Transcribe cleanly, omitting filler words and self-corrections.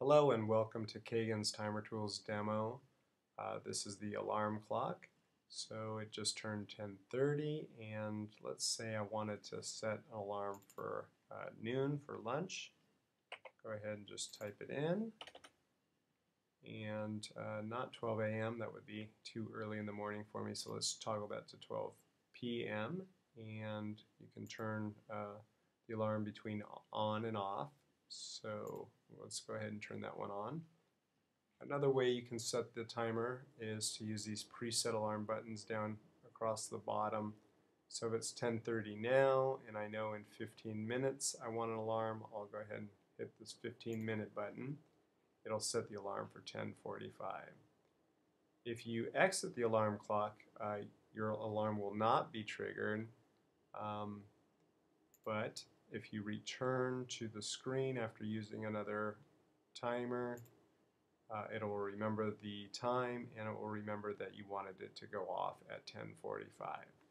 Hello and welcome to Kagan's Timer Tools demo. This is the alarm clock. So it just turned 10:30, and let's say I wanted to set an alarm for noon for lunch. Go ahead and just type it in. And not 12 a.m., that would be too early in the morning for me, so let's toggle that to 12 p.m. And you can turn the alarm between on and off. So let's go ahead and turn that one on. Another way you can set the timer is to use these preset alarm buttons down across the bottom. So if it's 10:30 now and I know in 15 minutes I want an alarm, I'll go ahead and hit this 15-minute button. It'll set the alarm for 10:45. If you exit the alarm clock, your alarm will not be triggered, but if you return to the screen after using another timer, it will remember the time, and it will remember that you wanted it to go off at 10:45.